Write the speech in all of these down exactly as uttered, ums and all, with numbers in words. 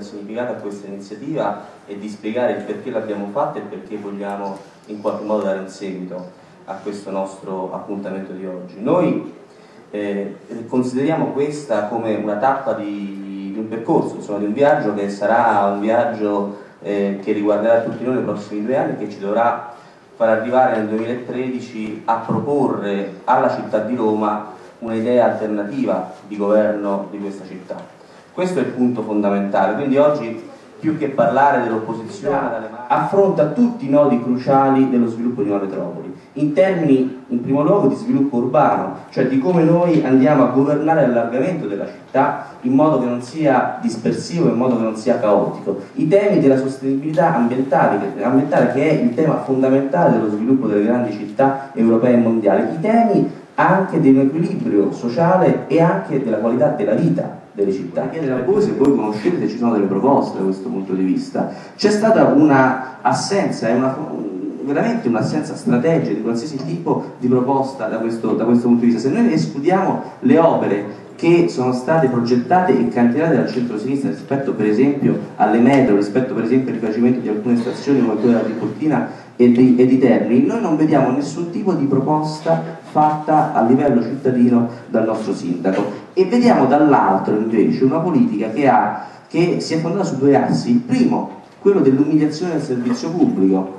significato a questa iniziativa e di spiegare il perché l'abbiamo fatta e perché vogliamo in qualche modo dare un seguito a questo nostro appuntamento di oggi. Noi eh, consideriamo questa come una tappa di, di un percorso, insomma, di un viaggio che sarà un viaggio eh, che riguarderà tutti noi nei prossimi due anni, che ci dovrà far arrivare nel duemilatredici a proporre alla città di Roma un'idea alternativa di governo di questa città. Questo è il punto fondamentale, quindi oggi più che parlare dell'opposizione affronta tutti i nodi cruciali dello sviluppo di una metropoli, in termini in primo luogo di sviluppo urbano, cioè di come noi andiamo a governare l'allargamento della città in modo che non sia dispersivo, in modo che non sia caotico, i temi della sostenibilità ambientale, ambientale che è il tema fondamentale dello sviluppo delle grandi città europee e mondiali, i temi anche dell'equilibrio sociale e anche della qualità della vita delle città. Chiedere a voi se voi conoscete se ci sono delle proposte da questo punto di vista. C'è stata una assenza, una, veramente un'assenza strategica di qualsiasi tipo di proposta da questo, da questo punto di vista. Se noi escludiamo le opere che sono state progettate e cantierate dal centro-sinistra rispetto per esempio alle metro, rispetto per esempio al rifacimento di alcune stazioni come quella di Portina e di, e di Terni, noi non vediamo nessun tipo di proposta fatta a livello cittadino dal nostro sindaco e vediamo dall'altro invece una politica che, ha, che si è fondata su due assi. Il primo, quello dell'umiliazione del servizio pubblico,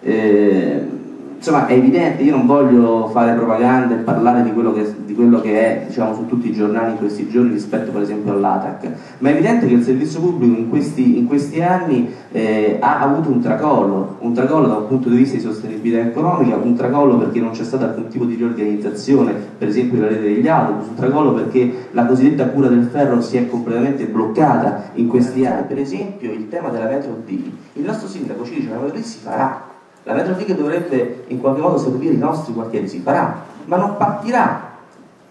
eh, insomma è evidente, io non voglio fare propaganda e parlare di quello che, di quello che è, diciamo, su tutti i giornali in questi giorni rispetto per esempio all'A T A C, ma è evidente che il servizio pubblico in questi, in questi anni eh, ha avuto un tracollo, un tracollo da un punto di vista di sostenibilità economica, un tracollo perché non c'è stato alcun tipo di riorganizzazione, per esempio della rete degli autobus, un tracollo perché la cosiddetta cura del ferro si è completamente bloccata in questi anni. Per esempio il tema della metro D, il nostro sindaco ci dice che la metro D si farà. La metro D che dovrebbe in qualche modo servire i nostri quartieri si farà, ma non partirà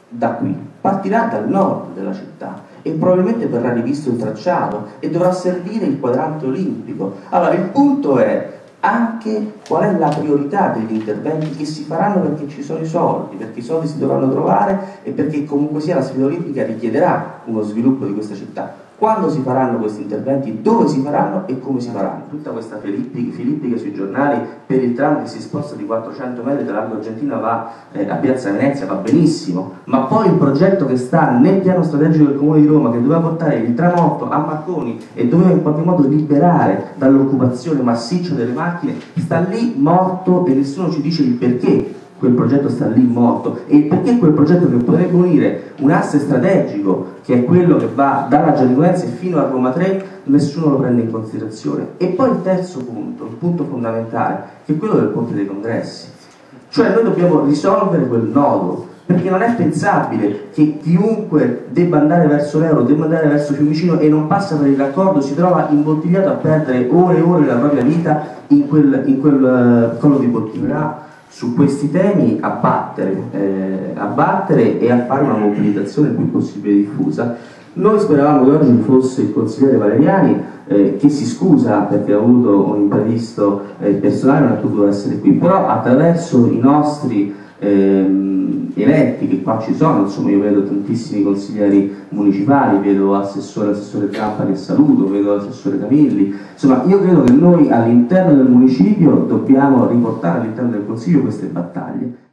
da qui, partirà dal nord della città e probabilmente verrà rivisto il tracciato e dovrà servire il quadrante olimpico. Allora il punto è anche qual è la priorità degli interventi che si faranno, perché ci sono i soldi, perché i soldi si dovranno trovare e perché comunque sia la sfida olimpica richiederà uno sviluppo di questa città. Quando si faranno questi interventi, dove si faranno e come si faranno. Tutta questa filippica sui giornali per il tram che si sposta di quattrocento metri dall'Arco Argentina va eh, a Piazza Venezia, va benissimo, ma poi il progetto che sta nel piano strategico del Comune di Roma, che doveva portare il tramotto a Marconi e doveva in qualche modo liberare dall'occupazione massiccia delle macchine, sta lì morto e nessuno ci dice il perché. Quel progetto sta lì morto e perché quel progetto che potrebbe unire un asse strategico che è quello che va dalla Giacomense fino a Roma tre nessuno lo prende in considerazione. E poi il terzo punto, il punto fondamentale, che è quello del ponte dei congressi, cioè noi dobbiamo risolvere quel nodo, perché non è pensabile che chiunque debba andare verso l'Euro, debba andare verso Fiumicino e non passa per il raccordo, si trova imbottigliato a perdere ore e ore della propria vita in quel, in quel uh, collo di bottiglia. Su questi temi a battere, eh, a battere e a fare una mobilitazione il più possibile diffusa. Noi speravamo che oggi fosse il consigliere Valeriani, eh, che si scusa perché ha avuto un imprevisto eh, personale, non ha potuto essere qui, però attraverso i nostri eh, eletti che qua ci sono, insomma io vedo tantissimi consiglieri municipali, vedo assessore, assessore Trappa che saluto, vedo l'assessore Camilli, insomma io credo che noi all'interno del municipio dobbiamo riportare all'interno del Consiglio queste battaglie.